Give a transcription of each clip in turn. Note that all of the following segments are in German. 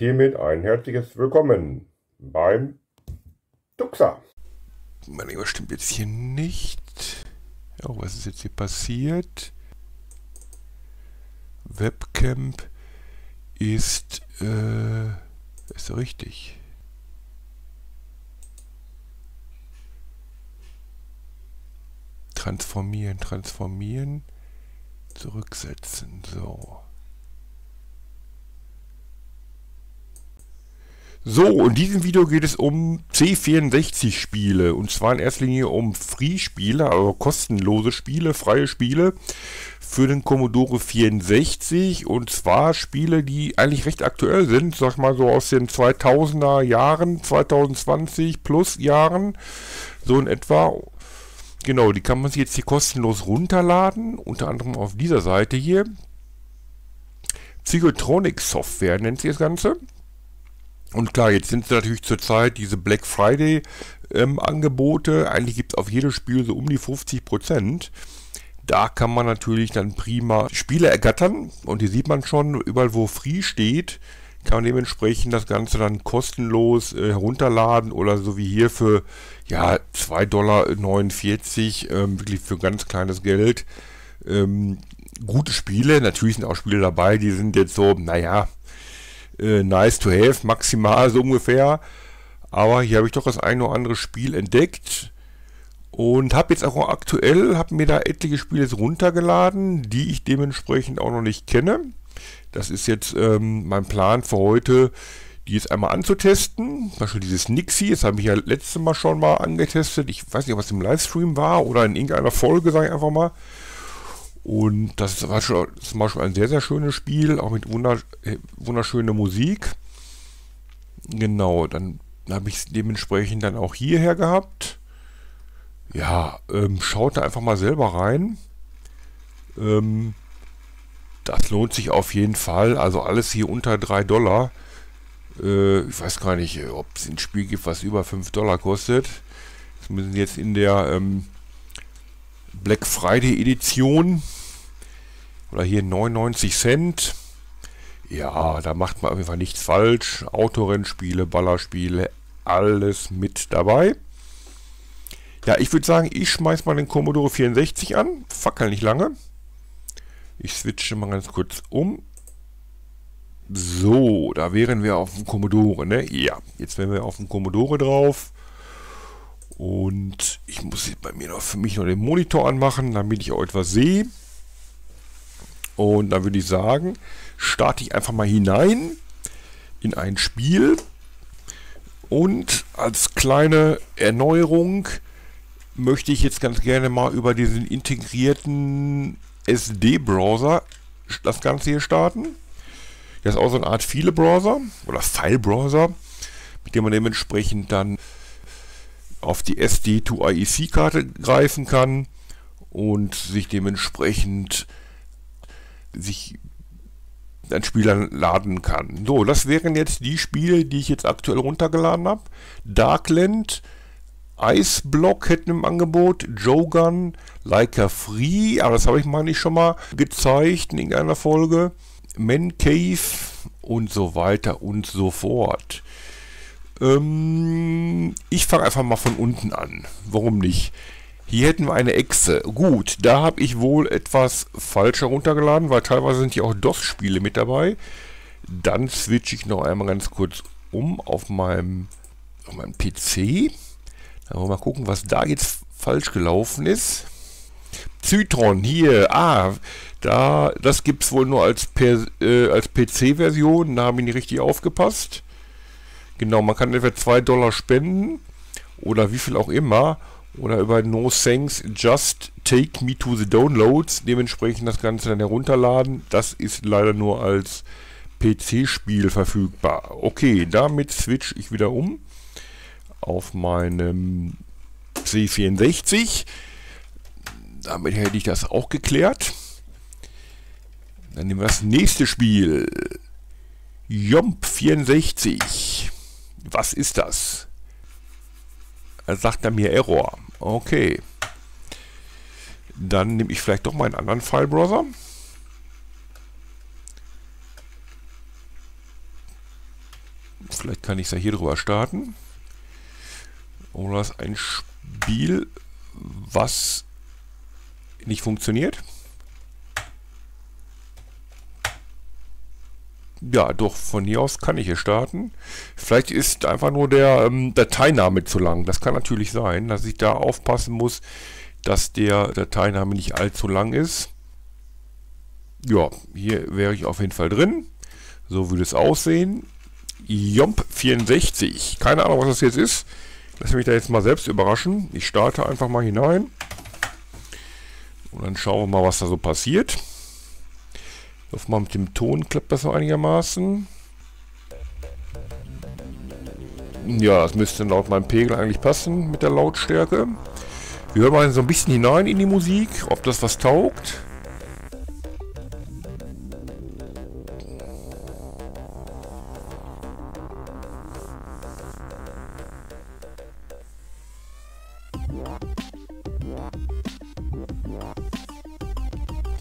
Und hiermit ein herzliches Willkommen beim TUXer. Mein Ego stimmt jetzt hier nicht. Oh, was ist jetzt hier passiert? Webcamp ist richtig. Transformieren, zurücksetzen, so. So, in diesem Video geht es um C64-Spiele, und zwar in erster Linie um Free-Spiele, also kostenlose Spiele, freie Spiele für den Commodore 64, und zwar Spiele, die eigentlich recht aktuell sind, sag mal so aus den 2000er Jahren, 2020 plus Jahren, so in etwa. Genau, die kann man sich jetzt hier kostenlos runterladen, unter anderem auf dieser Seite hier. Psychotronic Software nennt sich das Ganze. Und klar, jetzt sind es natürlich zurzeit diese Black Friday Angebote. Eigentlich gibt es auf jedes Spiel so um die 50%. Da kann man natürlich dann prima Spiele ergattern. Und hier sieht man schon, überall wo Free steht, kann man dementsprechend das Ganze dann kostenlos herunterladen oder so wie hier für ja, $2,49, wirklich für ganz kleines Geld. Gute Spiele, natürlich sind auch Spiele dabei, die sind jetzt so, naja, nice to have, maximal so ungefähr. Aber hier habe ich doch das ein oder andere Spiel entdeckt. Und habe jetzt auch aktuell, habe mir da etliche Spiele jetzt runtergeladen, die ich dementsprechend auch noch nicht kenne. Das ist jetzt mein Plan für heute, die jetzt einmal anzutesten. Zum Beispiel dieses Nixi, das habe ich ja letztes Mal schon mal angetestet. Ich weiß nicht, ob es im Livestream war oder in irgendeiner Folge, sage ich einfach mal. Und das war schon zum Beispiel ein sehr, sehr schönes Spiel, auch mit wunderschöner Musik. Genau, dann habe ich es dementsprechend dann auch hierher gehabt. Ja, schaut da einfach mal selber rein. Das lohnt sich auf jeden Fall, also alles hier unter $3. Ich weiß gar nicht, ob es ein Spiel gibt, was über $5 kostet. Das müssen jetzt in der Black Friday Edition oder hier 99 Cent. Ja, da macht man auf jeden Fall nichts falsch. Autorennspiele, Ballerspiele, alles mit dabei. Ja, ich würde sagen, ich schmeiß mal den Commodore 64 an. Fackel nicht lange. Ich switche mal ganz kurz um. So, da wären wir auf dem Commodore, ne? Ja, jetzt wären wir auf dem Commodore drauf. Und ich muss jetzt bei mir noch für mich noch den Monitor anmachen, damit ich auch etwas sehe. Und dann würde ich sagen, starte ich einfach mal hinein in ein Spiel. Und als kleine Erneuerung möchte ich jetzt ganz gerne mal über diesen integrierten SD-Browser das Ganze hier starten. Das ist auch so eine Art File-Browser oder File-Browser, mit dem man dementsprechend dann auf die SD-to-IEC-Karte greifen kann und sich dementsprechend ein Spiel dann laden kann. So, das wären jetzt die Spiele, die ich jetzt aktuell runtergeladen habe. Darkland, Iceblock hätten im Angebot, Jogun, Laika Free, aber das habe ich meine ich schon mal gezeigt in irgendeiner Folge, Mancave und so weiter und so fort. Ich fange einfach mal von unten an. Warum nicht? Hier hätten wir eine Echse. Gut, da habe ich wohl etwas falsch heruntergeladen, weil teilweise sind hier auch DOS-Spiele mit dabei. Dann switche ich noch einmal ganz kurz um auf meinem PC. Dann wollen wir mal gucken, was da jetzt falsch gelaufen ist. Psytron hier. Ah, das gibt es wohl nur als PC-Version. Da habe ich nicht richtig aufgepasst. Genau, man kann etwa $2 spenden oder wie viel auch immer. Oder über No Thanks, Just Take Me to the Downloads. Dementsprechend das Ganze dann herunterladen. Das ist leider nur als PC-Spiel verfügbar. Okay, damit switch ich wieder um auf meinem C64. Damit hätte ich das auch geklärt. Dann nehmen wir das nächste Spiel. Jump 64. Was ist das? Er sagt er mir Error. Okay. Dann nehme ich vielleicht doch mal einen anderen File-Browser. Vielleicht kann ich es ja hier drüber starten. Und das ist ein Spiel, was nicht funktioniert. Ja, doch, von hier aus kann ich hier starten. Vielleicht ist einfach nur der Dateiname zu lang. Das kann natürlich sein, dass ich da aufpassen muss, dass der Dateiname nicht allzu lang ist. Ja, hier wäre ich auf jeden Fall drin. So würde es aussehen. Jump 64. Keine Ahnung, was das jetzt ist. Lass mich da jetzt mal selbst überraschen. Ich starte einfach mal hinein. Und dann schauen wir mal, was da so passiert. Ich hoffe mal, mit dem Ton klappt das so einigermaßen. Ja, das müsste laut meinem Pegel eigentlich passen mit der Lautstärke. Wir hören mal so ein bisschen hinein in die Musik, ob das was taugt.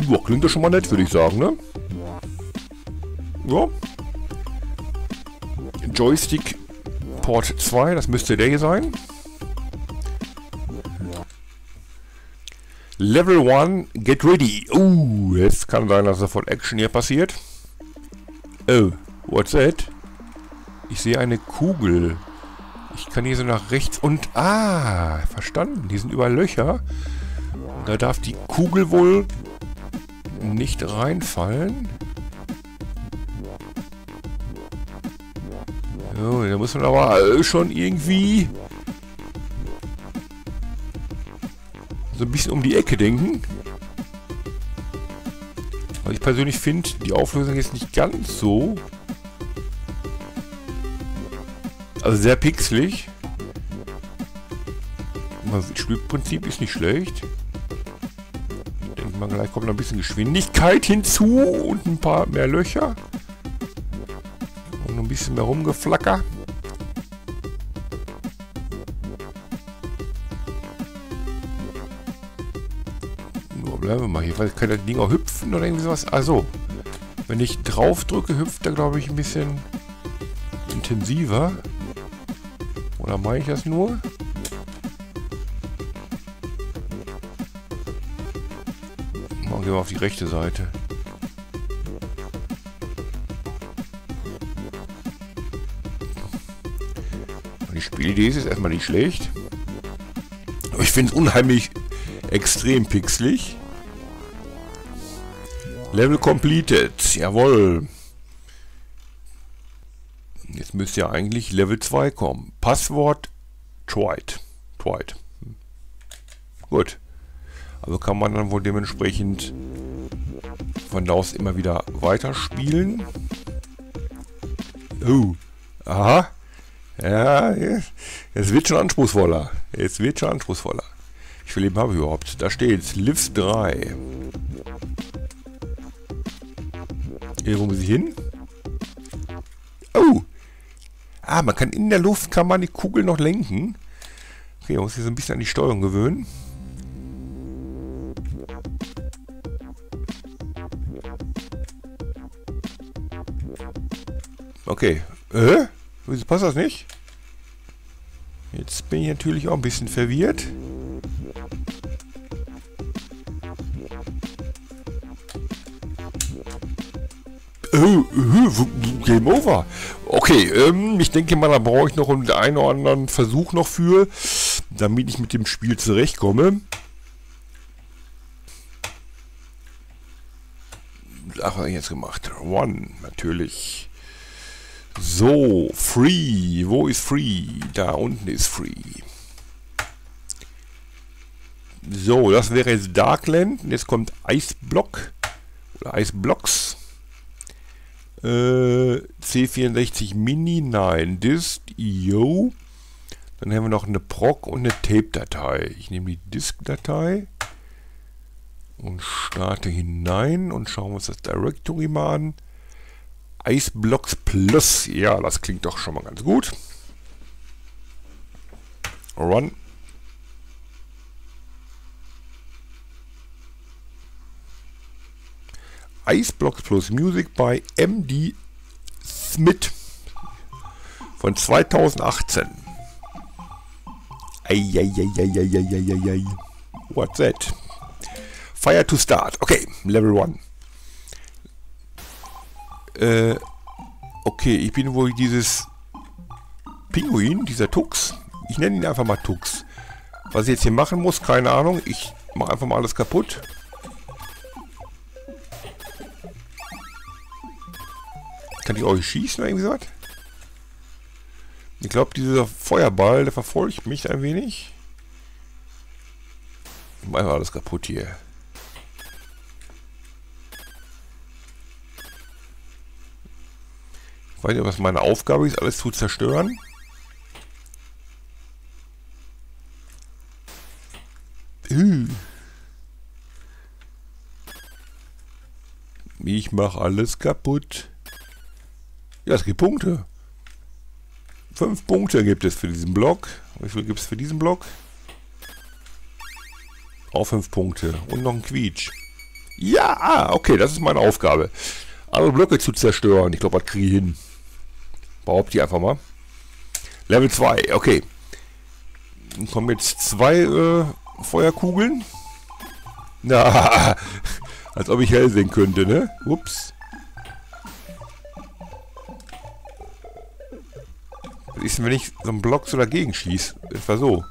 Boah, klingt das schon mal nett, würde ich sagen, ne? Ja. Joystick Port 2, das müsste der hier sein. Level 1, get ready. Jetzt kann sein, dass sofort Action hier passiert. Oh, what's that? Ich sehe eine Kugel. Ich kann hier so nach rechts und... Ah, verstanden. Die sind über Löcher. Da darf die Kugel wohl... nicht reinfallen. Oh, da muss man aber schon irgendwie so ein bisschen um die Ecke denken. Weil ich persönlich finde, die Auflösung ist nicht ganz so. Also sehr pixelig. Das Spielprinzip ist nicht schlecht. Man, gleich kommt noch ein bisschen Geschwindigkeit hinzu und ein paar mehr Löcher. Und ein bisschen mehr Rumgeflacker. Nur bleiben wir mal hier. Vielleicht kann das Ding auch hüpfen oder irgendwie sowas. Also, wenn ich drauf drücke, hüpft er, glaube ich, ein bisschen intensiver. Oder meine ich das nur? Gehen wir auf die rechte Seite. Die Spielidee ist erstmal nicht schlecht. Aber ich finde es unheimlich extrem pixelig. Level completed. Jawohl. Jetzt müsste ja eigentlich Level 2 kommen. Passwort tried. Gut. Also kann man dann wohl dementsprechend von da aus immer wieder weiterspielen. Aha. Ja, es wird schon anspruchsvoller. Wie viel Leben habe ich überhaupt? Da steht's. Lives 3. Wo muss ich hin? Man kann in der Luft, kann man die Kugel noch lenken. Okay, man muss sich so ein bisschen an die Steuerung gewöhnen. Okay. Wieso passt das nicht? Jetzt bin ich natürlich auch ein bisschen verwirrt. Game over. Okay, ich denke mal, da brauche ich noch einen oder anderen Versuch noch für, damit ich mit dem Spiel zurechtkomme. Ach, was ich jetzt gemacht? One, natürlich. So, Free. Wo ist Free? Da unten ist Free. So, das wäre jetzt Darkland. Und jetzt kommt Iceblock. Oder Ice Blocks. C64 Mini. Nein, Disk. Yo. Dann haben wir noch eine Proc und eine Tape-Datei. Ich nehme die Disk-Datei. Und starte hinein. Und schauen wir uns das Directory mal an. Ice Blocks Plus. Ja, das klingt doch schon mal ganz gut. Run. Ice Blocks Plus Music by M.D. Smith. von 2018. Eieieiei. What's that? Fire to start. Okay, Level 1. Okay, ich bin wohl dieses Pinguin, dieser Tux. Ich nenne ihn einfach mal Tux. Was ich jetzt hier machen muss, keine Ahnung. Ich mache einfach mal alles kaputt. Kann ich euch schießen oder irgendwie sowas? Ich glaube, dieser Feuerball, der verfolgt mich ein wenig. Ich mache einfach alles kaputt hier. Ich weiß nicht, was meine Aufgabe ist, alles zu zerstören. Ich mache alles kaputt. Ja, es gibt Punkte. 5 Punkte gibt es für diesen Block. Wie viel gibt es für diesen Block? Auch 5 Punkte. Und noch ein Quietsch. Ja, okay, das ist meine Aufgabe. Alle Blöcke zu zerstören. Ich glaube, das kriege ich hin. Behaupte ich einfach mal. Level 2, okay. Dann kommen jetzt 2 Feuerkugeln. Na, als ob ich hell sehen könnte, ne? Ups. Was ist denn, wenn ich so einen Block so dagegen schieße? Etwa so.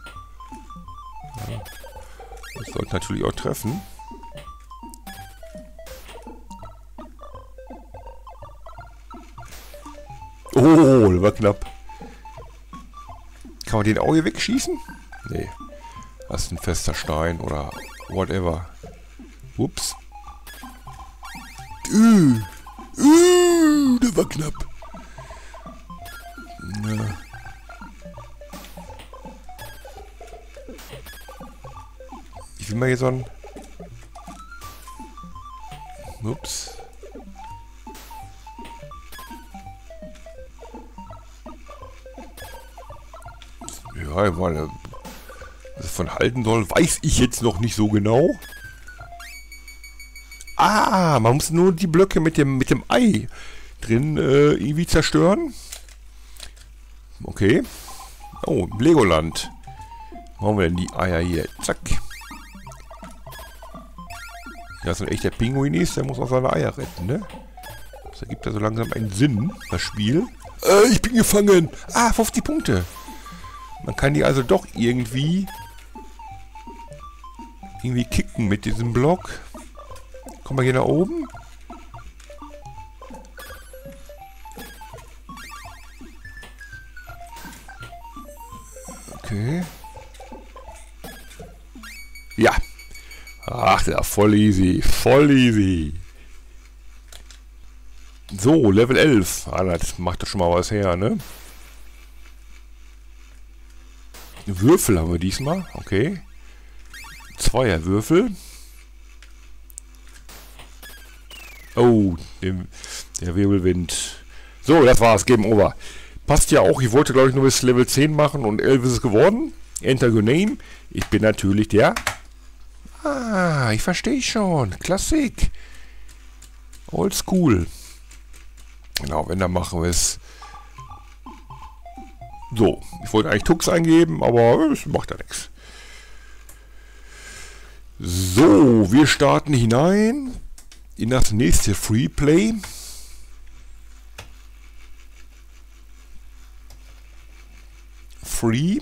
Das sollte natürlich auch treffen. Oh, das war knapp. Kann man den auch hier wegschießen? Nee. Das ist ein fester Stein oder whatever. Ups. Das war knapp. Ich will mal hier so ein... Ups. Ja, ich meine... Was ich von halten soll, weiß ich jetzt noch nicht so genau. Ah, man muss nur die Blöcke mit dem Ei drin irgendwie zerstören. Okay. Oh, Legoland. Wo haben wir denn die Eier hier? Zack. Ja, so ein echter Pinguin ist, der muss auch seine Eier retten, ne? Das ergibt ja so langsam einen Sinn, das Spiel. Ich bin gefangen! Ah, 50 Punkte! Man kann die also doch irgendwie kicken mit diesem Block. Kommen wir hier nach oben? Okay. Ja. Ach ja, voll easy. Voll easy. So, Level 11. Ah, das macht doch schon mal was her, ne? Würfel haben wir diesmal. Okay. 2er Würfel. Oh, der Wirbelwind. So, das war's. Game over. Passt ja auch. Ich wollte, glaube ich, nur bis Level 10 machen und 11 ist es geworden. Enter your name. Ich bin natürlich der... Ah, ich verstehe schon. Klassik. Oldschool. Genau, wenn, dann machen wir es. So, ich wollte eigentlich Tux eingeben, aber es macht ja nichts. So, wir starten hinein in das nächste Freeplay. Free.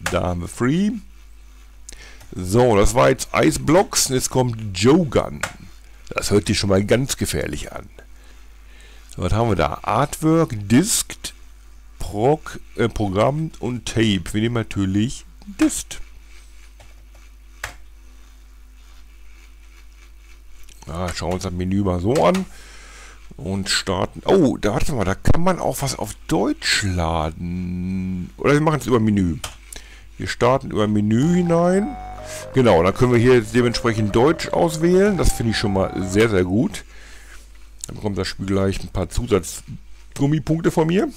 Da haben wir Free. So, das war jetzt Ice Blocks und jetzt kommt Jogun. Das hört sich schon mal ganz gefährlich an. So, was haben wir da? Artwork, Diskt, Proc, Programm und Tape. Wir nehmen natürlich Dist. Na, schauen wir uns das Menü mal so an. Und starten. Oh, da warte mal, da kann man auch was auf Deutsch laden. Oder wir machen es über Menü. Wir starten über Menü hinein. Genau, dann können wir hier dementsprechend Deutsch auswählen. Das finde ich schon mal sehr, sehr gut. Dann bekommt das Spiel gleich ein paar Zusatzgummipunkte von mir,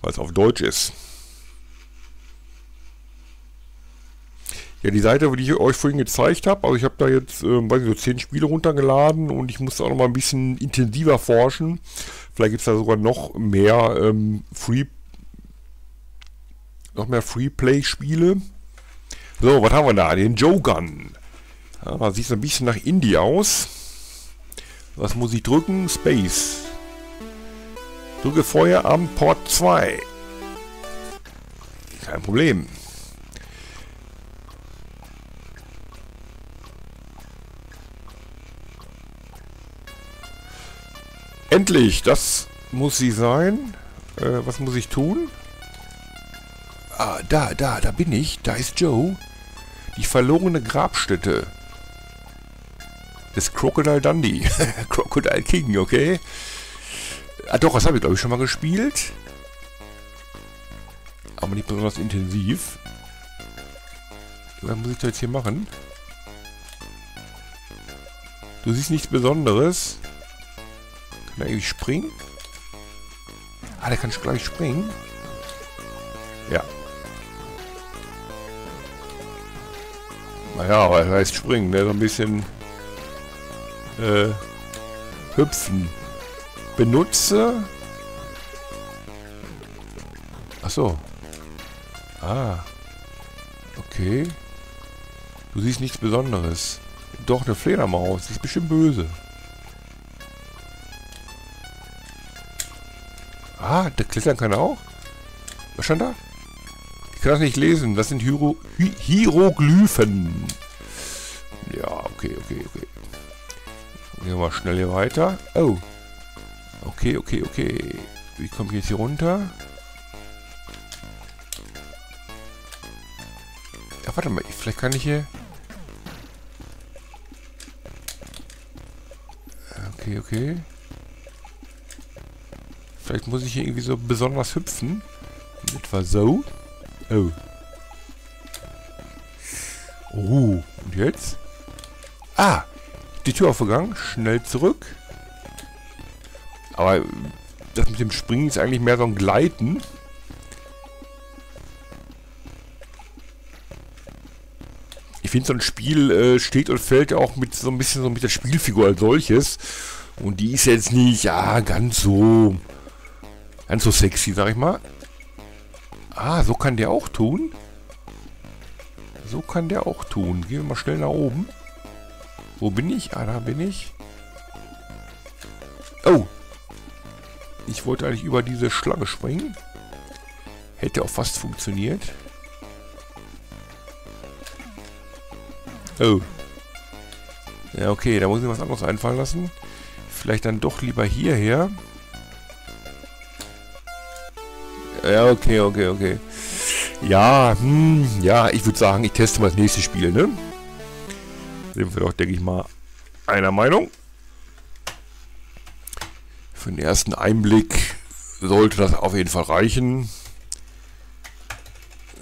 weil es auf Deutsch ist. Ja, die Seite, die ich euch vorhin gezeigt habe, also ich habe da jetzt, weiß ich, so 10 Spiele runtergeladen und ich musste auch noch mal ein bisschen intensiver forschen. Vielleicht gibt es da sogar noch mehr Free-Play-Spiele. So, was haben wir da? Den Jogun. Ja, da sieht es ein bisschen nach Indie aus. Was muss ich drücken? Space. Drücke Feuer am Port 2. Kein Problem. Endlich, das muss sie sein. Was muss ich tun? Ah, da bin ich. Da ist Joe. Die verlorene Grabstätte des Crocodile Dundee. Crocodile King, okay? Ah doch, das habe ich glaube ich schon mal gespielt. Aber nicht besonders intensiv. Was muss ich da jetzt hier machen? Du siehst nichts Besonderes. Kann er irgendwie springen? Ah, der kann gleich springen. Ja. Naja, aber er heißt springen, ne? So ein bisschen hüpfen. Benutze. Achso. Ah. Okay. Du siehst nichts Besonderes. Doch, eine Fledermaus. Die ist bestimmt böse. Ah, da klettern kann er auch. Was stand da? Ich kann das nicht lesen. Das sind Hieroglyphen. Ja, okay. Gehen wir mal schnell hier weiter. Oh. Okay. Wie komme ich jetzt hier runter? Ach, warte mal. Vielleicht kann ich hier... Okay. Vielleicht muss ich hier irgendwie so besonders hüpfen. Etwa so. Oh. Oh. Und jetzt? Ah. Die Tür aufgegangen. Schnell zurück. Aber das mit dem Springen ist eigentlich mehr so ein Gleiten. Ich finde, so ein Spiel steht und fällt auch mit so ein bisschen so mit der Spielfigur als solches. Und die ist jetzt nicht, ja, ganz so sexy, sag ich mal. Ah, so kann der auch tun. Gehen wir mal schnell nach oben. Wo bin ich? Ah, da bin ich. Oh. Ich wollte eigentlich über diese Schlange springen. Hätte auch fast funktioniert. Oh. Ja, okay, da muss ich mir was anderes einfallen lassen. Vielleicht dann doch lieber hierher. Ja, okay. Ja, ja, ich würde sagen, ich teste mal das nächste Spiel, ne? Sind wir doch, denke ich mal, einer Meinung. Für den ersten Einblick sollte das auf jeden Fall reichen.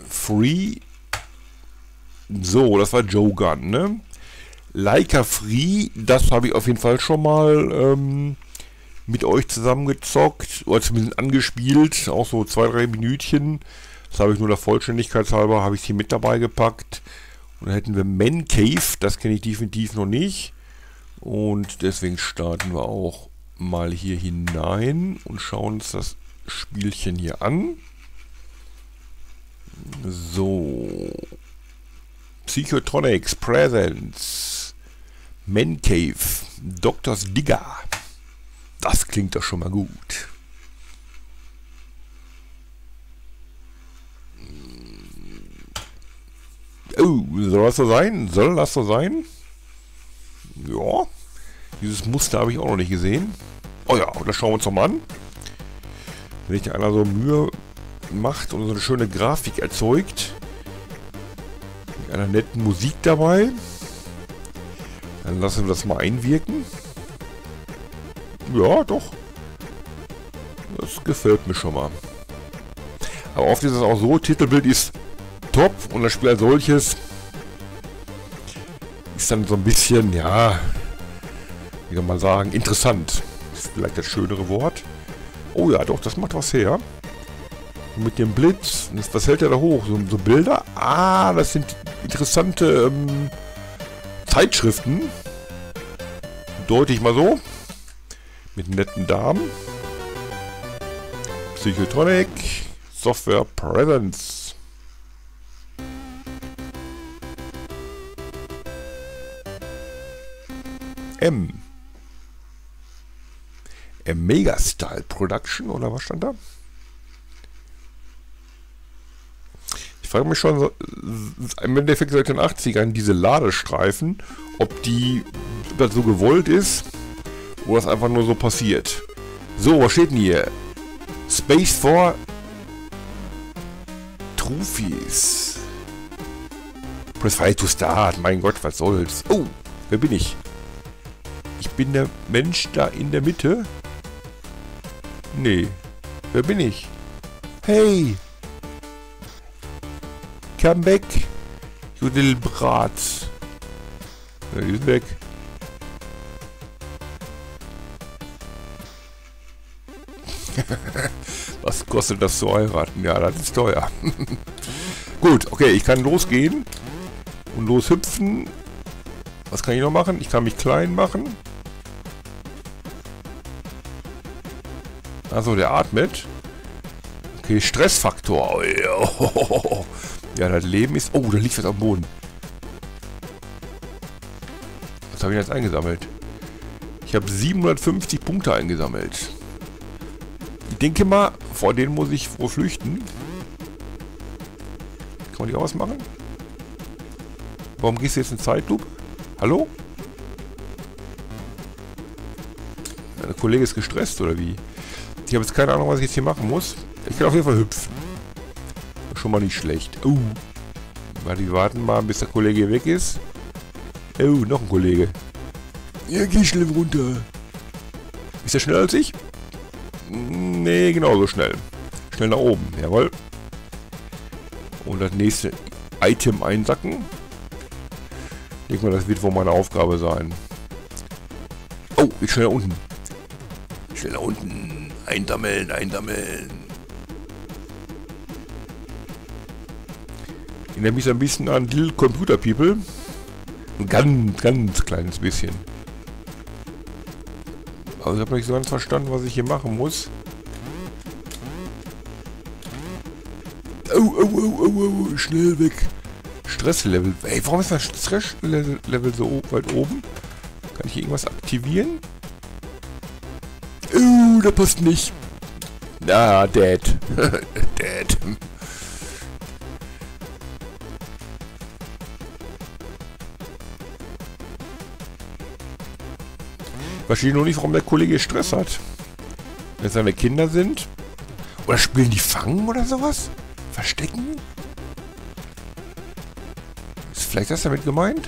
Free. So, das war Jogun, ne? Laika Free, das habe ich auf jeden Fall schon mal mit euch zusammengezockt oder zumindest angespielt, auch so 2-3 Minütchen. Das habe ich nur der Vollständigkeit halber, habe ich hier mit dabei gepackt. Und dann hätten wir Mancave, das kenne ich definitiv noch nicht. Und deswegen starten wir auch mal hier hinein und schauen uns das Spielchen hier an. So. Psychotronics Presents. Mancave. Doctor's Digger. Das klingt doch schon mal gut. Oh, soll das so sein? Ja. Dieses Muster habe ich auch noch nicht gesehen. Oh ja, das schauen wir uns doch mal an. Wenn sich da einer so Mühe macht und so eine schöne Grafik erzeugt. Mit einer netten Musik dabei. Dann lassen wir das mal einwirken. Ja, doch. Das gefällt mir schon mal. Aber oft ist es auch so, Titelbild ist top und das Spiel als solches ist dann so ein bisschen, ja, wie kann man sagen, interessant. Ist vielleicht das schönere Wort. Oh ja, doch, das macht was her. mit dem Blitz. Was hält er da hoch? So Bilder? Ah, das sind interessante Zeitschriften. Deute ich mal so. Mit netten Damen. Psychotronic Software Presence. Megastyle Production, oder was stand da? Ich frage mich schon, im Endeffekt seit den 80ern diese Ladestreifen, ob das so gewollt ist oder das einfach nur so passiert. So, was steht denn hier? Space for Trophies. Press Fire to Start. Mein Gott, was soll's? Oh, wer bin ich? Ich bin der Mensch da in der Mitte. Nee. Wer bin ich? Hey! Come back! You little brats! Ja, die sind weg. Was kostet das zu heiraten? Ja, das ist teuer. Gut, okay, ich kann losgehen. Und loshüpfen. Was kann ich noch machen? Ich kann mich klein machen. Achso, der atmet. Okay, Stressfaktor. Ja, das Leben ist... Oh, da liegt was am Boden. Was habe ich jetzt eingesammelt? Ich habe 750 Punkte eingesammelt. Ich denke mal, vor denen muss ich wohl flüchten. Kann man die ausmachen? Warum gehst du jetzt in Zeitloop? Hallo? Der Kollege ist gestresst, oder wie? Ich habe jetzt keine Ahnung, was ich jetzt hier machen muss. Ich kann auf jeden Fall hüpfen. Schon mal nicht schlecht. Oh. Warte, wir warten mal, bis der Kollege weg ist. Oh, noch ein Kollege. Ja, geh schnell runter. Ist er schneller als ich? Nee, genauso schnell. Schnell nach oben. Jawohl. Und das nächste Item einsacken. Ich denke mal, das wird wohl meine Aufgabe sein. Oh, ich schnell nach unten. Schnell nach unten. Einsammeln, einsammeln. Ich erinnere mich so ein bisschen an Little Computer People. Ein ganz, ganz kleines bisschen. Also ich habe nicht so ganz verstanden, was ich hier machen muss. Oh, oh, oh, oh, oh, schnell weg. Stresslevel. Ey, warum ist das Stresslevel so weit oben? Kann ich hier irgendwas aktivieren? Der passt nicht. Na, dead. Dead. Verstehe nur nicht, warum der Kollege Stress hat. Wenn seine Kinder sind. Oder spielen die Fangen oder sowas? Verstecken? Ist vielleicht das damit gemeint?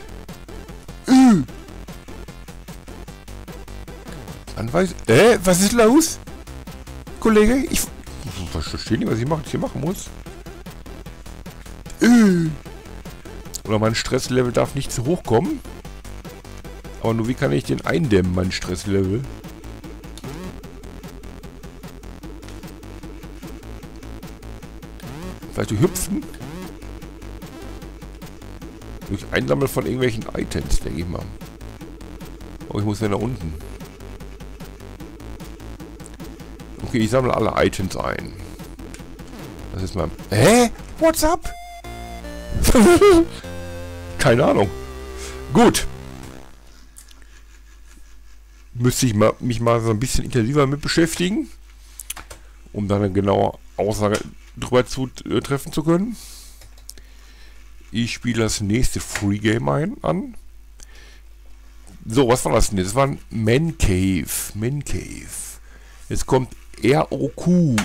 Weiß, was ist los? Kollege, ich verstehe nicht, was ich hier machen muss. Oder mein Stresslevel darf nicht zu hoch kommen. Aber nur wie kann ich den eindämmen, mein Stresslevel? Vielleicht durch Hüpfen? Durch Einsammeln von irgendwelchen Items, denke ich mal. Oh, ich muss ja nach unten. Okay, ich sammle alle Items ein. Das ist mal... Hä? What's up? Keine Ahnung. Gut. Müsste ich mich mal so ein bisschen intensiver mit beschäftigen, um dann eine genaue Aussage drüber zu treffen zu können. Ich spiele das nächste Free Game an. So, was war das denn? Das war ein Mancave. Mancave. Jetzt kommt ROQ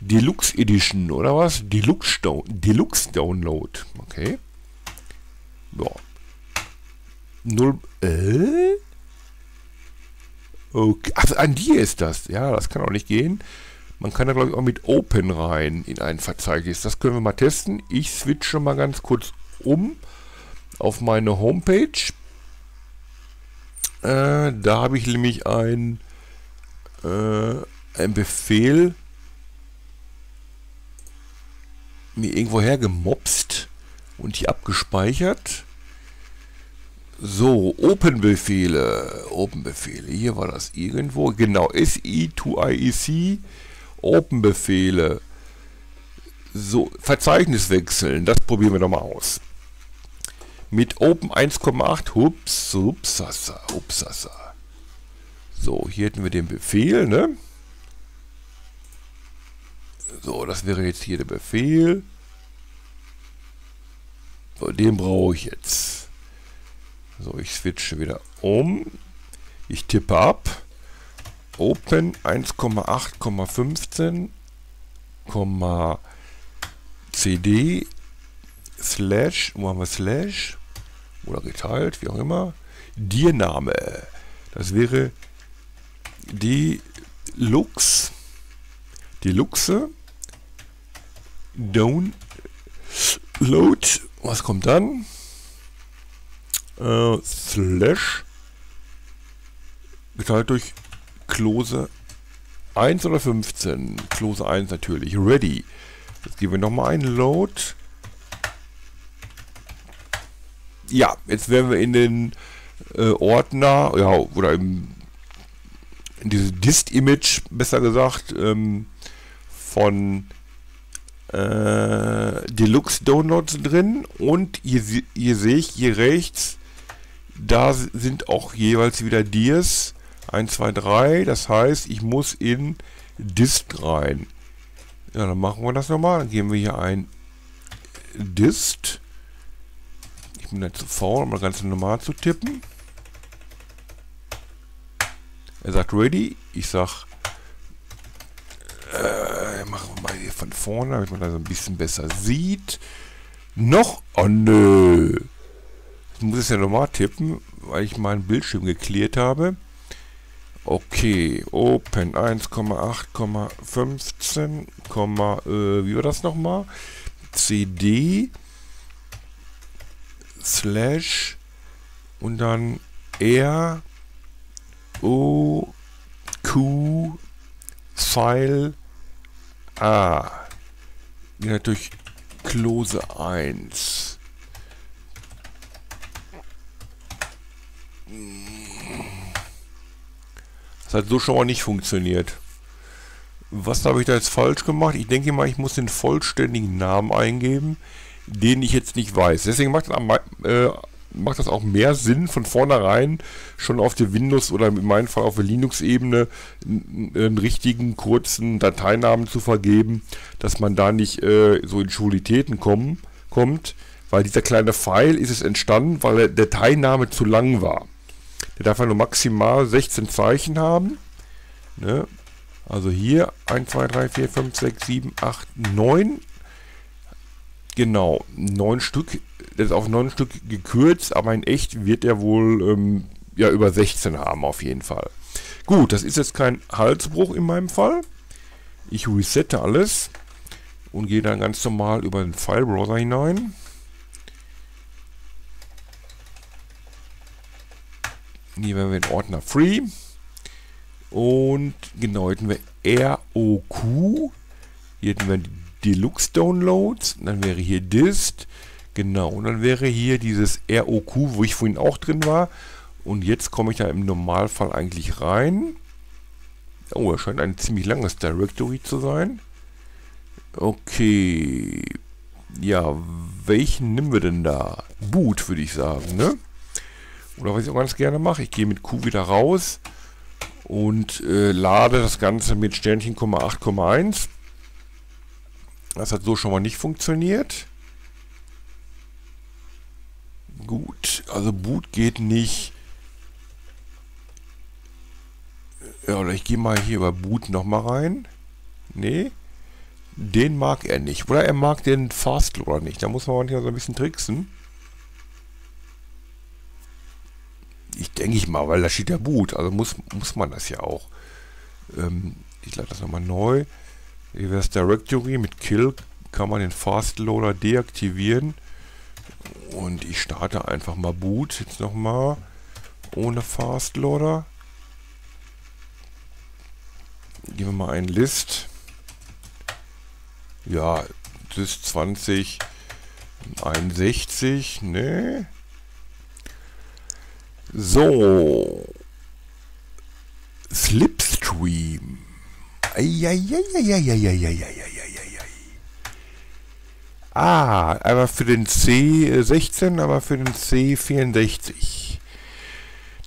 Deluxe Edition, oder was? Deluxe Download. Okay. Ja. Okay. Ach, an die ist das. Ja, das kann auch nicht gehen. Man kann da, glaube ich, auch mit Open rein in ein Verzeichnis. Das können wir mal testen. Ich switche mal ganz kurz um auf meine Homepage. Da habe ich nämlich einen Befehl mir irgendwoher gemopst und hier abgespeichert. So, Open-Befehle. Open-Befehle. Hier war das irgendwo. Genau, SI to IEC. Open-Befehle. So, Verzeichnis wechseln. Das probieren wir nochmal aus. Mit Open 1,8. Hups, hupsassa, hupsassa. So, hier hätten wir den Befehl, ne? So, das wäre jetzt hier der Befehl. So, den brauche ich jetzt. So, ich switche wieder um. Ich tippe ab. Open 1,8,15, CD, Slash, wo haben wir Slash? Oder geteilt, wie auch immer. Dir Name. Das wäre Deluxe. Deluxe. Download. Was kommt dann? Slash geteilt durch Klose 1 oder 15. Klose 1 natürlich. Ready. Jetzt geben wir nochmal ein Load. Ja, jetzt werden wir in den Ordner, ja, oder in dieses Dist-Image, besser gesagt, von Deluxe Downloads drin. Und hier sehe ich hier rechts, da sind auch jeweils wieder Dirs 1, 2, 3, das heißt, ich muss in Dist rein. Ja, dann machen wir das nochmal. Dann geben wir hier ein Dist. Ich bin jetzt zu faul, um das Ganze normal zu tippen. Er sagt ready. Ich sage, machen wir mal hier von vorne, damit man das ein bisschen besser sieht. Noch, oh nö. Ich muss es ja nochmal tippen, weil ich meinen Bildschirm geklärt habe. Okay, Open 1,8,15, wie war das nochmal? CD Slash und dann R O Q File A. Geht natürlich Klose 1. Das hat so schon mal nicht funktioniert. Was habe ich da jetzt falsch gemacht? Ich denke mal, ich muss den vollständigen Namen eingeben, den ich jetzt nicht weiß. Deswegen macht das auch mehr Sinn, von vornherein schon auf der Windows- oder in meinem Fall auf der Linux-Ebene einen richtigen, kurzen Dateinamen zu vergeben, dass man da nicht so in Schulitäten kommt, weil dieser kleine File ist es entstanden, weil der Dateiname zu lang war. Der darf ja nur maximal 16 Zeichen haben. Ne? Also hier 1, 2, 3, 4, 5, 6, 7, 8, 9. Genau, 9 Stück. Das ist auf 9 Stück gekürzt, aber in echt wird er wohl ja, über 16 haben auf jeden Fall. Gut, das ist jetzt kein Halsbruch in meinem Fall. Ich resette alles und gehe dann ganz normal über den File-Browser hinein. Hier werden wir den Ordner Free und genau, hätten wir ROQ, hier hätten wir Deluxe Downloads, dann wäre hier Dist, genau, und dann wäre hier dieses ROQ, wo ich vorhin auch drin war, und jetzt komme ich da im Normalfall eigentlich rein. Oh, das scheint ein ziemlich langes Directory zu sein. Okay, ja, welchen nehmen wir denn da? Boot, würde ich sagen, ne? Oder was ich auch ganz gerne mache, ich gehe mit Q wieder raus und lade das Ganze mit Sternchen 8,1. Das hat so schon mal nicht funktioniert. Gut, also Boot geht nicht. Ja, oder ich gehe mal hier über Boot nochmal rein. Nee, den mag er nicht. Oder er mag den Fastloader nicht. Da muss man manchmal so ein bisschen tricksen. Ich denke ich mal, weil da steht ja Boot, also muss man das ja auch. Ich lade das nochmal neu. Hier wäre das Directory mit Kill, kann man den Fastloader deaktivieren. Und ich starte einfach mal Boot, jetzt nochmal, ohne Fastloader. Geben wir mal ein List. Ja, Plus 20, 61, ne? So. Slipstream. Ah, aber für den C16, aber für den C64.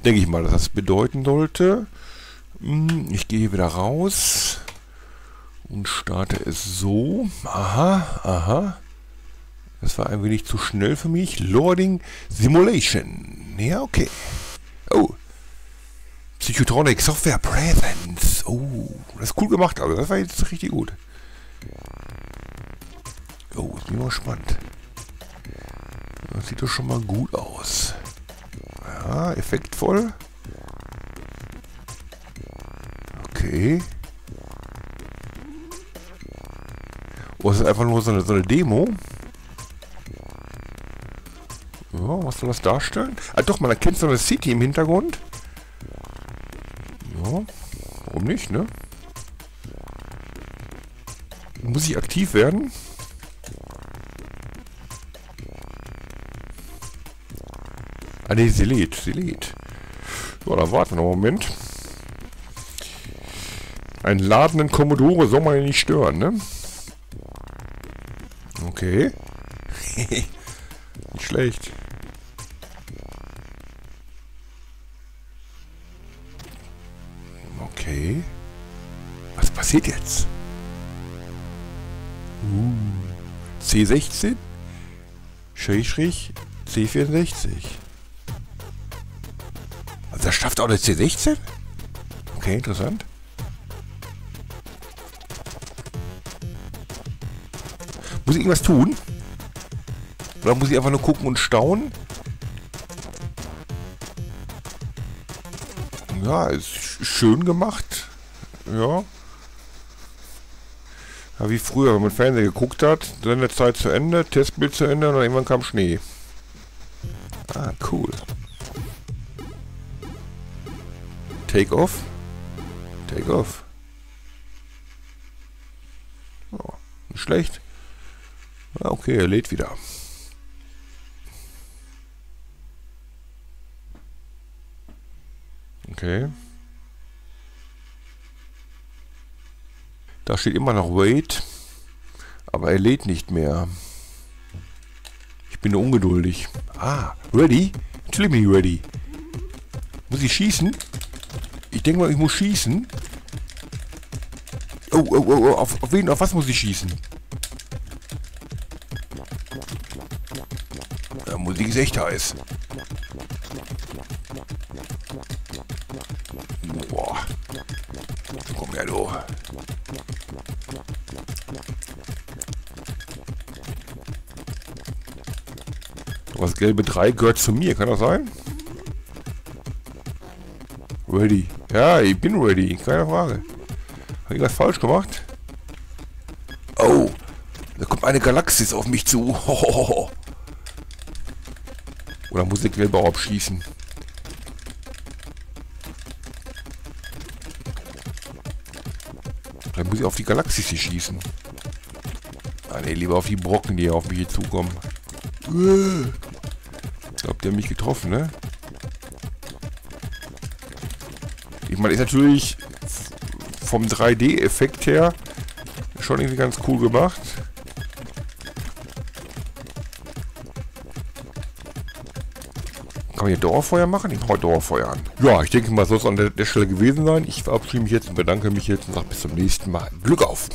Denke ich mal, dass das bedeuten sollte. Ich gehe hier wieder raus und starte es so. Aha, aha. Das war ein wenig zu schnell für mich. Loading Simulation. Ja, okay. Oh. Psychotronic Software Presence. Oh, das ist cool gemacht, aber das war jetzt richtig gut. Oh, ich bin mal gespannt. Das sieht doch schon mal gut aus. Ja, effektvoll. Okay. Oh, es ist einfach nur so eine Demo. Ja, was soll das darstellen? Ah doch, man erkennt so eine City im Hintergrund. Ja, warum nicht, ne? Muss ich aktiv werden? Ah ne, sie lädt. So, da warten wir noch einen Moment. Einen ladenden Commodore soll man ja nicht stören, ne? Okay. Nicht schlecht. Okay. Was passiert jetzt? C16? C64? Also das schafft auch eine C16? Okay, interessant. Muss ich irgendwas tun? Oder muss ich einfach nur gucken und staunen? Ja, ist schön gemacht. Ja. Ja, wie früher, wenn man Fernsehen geguckt hat, Sendezeit zu Ende, Testbild zu Ende und dann irgendwann kam Schnee. Ah, cool. Take off. Oh, nicht schlecht. Okay, er lädt wieder. Okay. Da steht immer noch Wait, aber er lädt nicht mehr. Ich bin ungeduldig. Ah, ready? Natürlich bin ich ready. Muss ich schießen? Ich denke mal, ich muss schießen. Oh, auf wen, auf was muss ich schießen? Die ist echt heiß. Boah. Komm her, du. Das gelbe 3 gehört zu mir, kann das sein? Ready. Ja, ich bin ready, keine Frage. Habe ich was falsch gemacht? Oh, da kommt eine Galaxis auf mich zu. Hohoho. Oder muss ich selber abschießen? Dann muss ich auf die Galaxis hier schießen. Ah ne, lieber auf die Brocken, die auf mich hier zukommen. Ich glaube, die haben mich getroffen, ne? Ich meine, ist natürlich vom 3D-Effekt her schon irgendwie ganz cool gemacht. Kann man hier Dauerfeuer machen? Ich brauche Dauerfeuer an. Ja, ich denke mal, soll es an der Stelle gewesen sein. Ich verabschiede mich jetzt und bedanke mich jetzt und sage bis zum nächsten Mal. Glück auf!